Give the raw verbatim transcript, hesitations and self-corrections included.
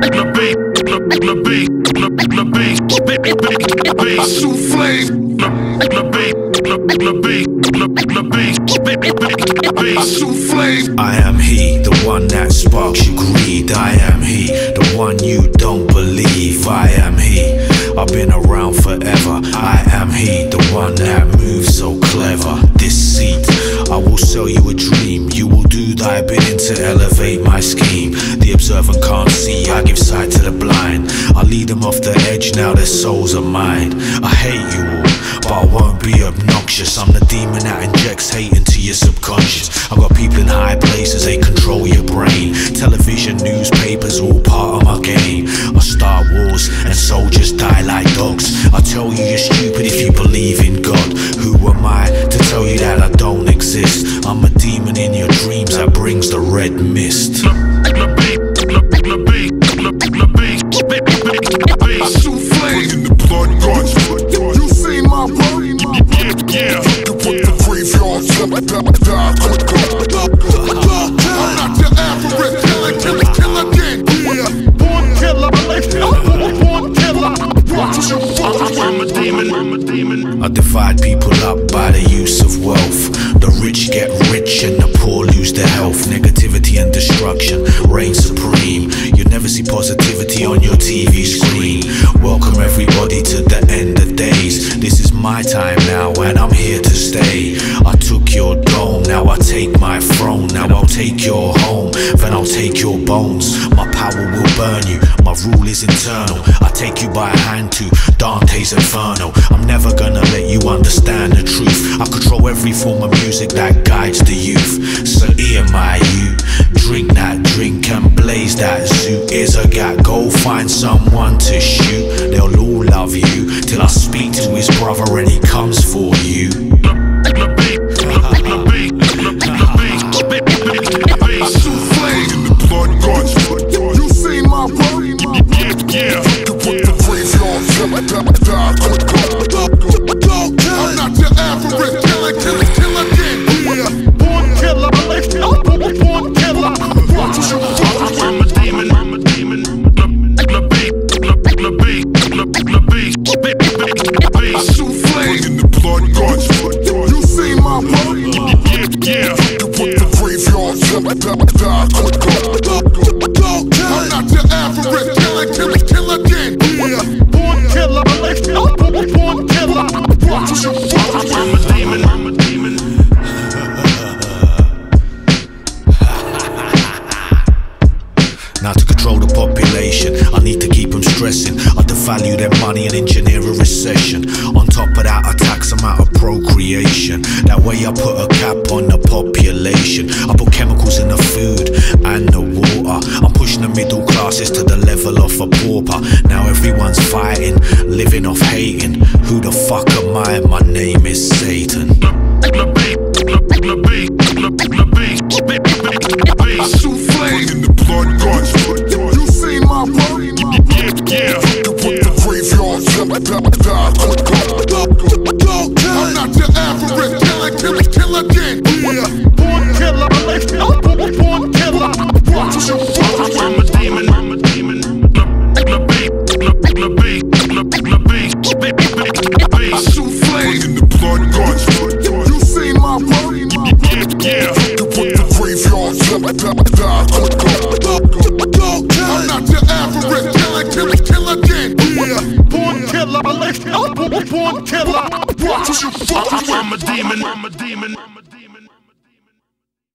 I am he, the one that sparks your greed. I am he, the one you don't believe. I am he, I've been around forever. I am he, the one that moves so clever. This seat, I will sell you a dream. You will do thy bidding to elevate my scheme. The observant can't see, I give sight to the blind. I lead them off the edge, now their souls are mine. I hate you all, but I won't be obnoxious. I'm the demon that injects hate into your subconscious. I've got people in high places, they control your brain. Television, newspapers, all part of my game. I start wars and soldiers die like dogs. I tell you you're stupid if you believe in God. Who am I to tell you that I don't exist? I'm a demon in your dreams that brings the red mist. I divide people up by the use of wealth. The rich get rich and the poor lose their health. Negativity and destruction reign supreme. You'll never see positivity on your T V screen. Welcome everybody to the end of days. This is my time now and I'm here to stay. I took your dome, now I take my throne. Now I'll take your home, then I'll take your bones. My power will burn you, my rule is internal. I take you by a hand to Dante's Inferno. I'm never gonna let you understand the truth. I control every form of music that guides the youth. So E M I you, drink that drink and blaze that zoo. Is a gat, go find someone to shoot. They'll all love you, till I speak to his brother and he comes for you. You see my work? Yeah, yeah. I'm not the average killer, killer, killer again. Yeah, born killer, born killer. I'm a demon, I'm a demon. Soufflé in the blood, God. You see my work? Yeah, put the graveyard, I'm not the average killer, killer, killer again. Yeah. Killer, born killer. I'm a demon, I'm a demon. Now to control the population, I need to keep them stressing. I devalue their money and engineer a recession. On top of that, I tax them out of procreation. That way I put a cap on the population. I put chemicals in the food and the water. I'm pushing the middle classes to the level of a pauper. Now everyone's fighting, living off hating. Who the fuck am I? My name is Satan. I souffle in the blood, God's foot. You see my work? Yeah, yeah. Put the graveyard, I'm not the average killer, killer, killer again. Born killer, born killer. I'm a demon, I'm a demon. I souffle in the blood, God's foot. You see my work? Yeah, yeah. I'm not the average killer, killer, killer again. Born killer, born killer. I'm a demon, I'm a demon.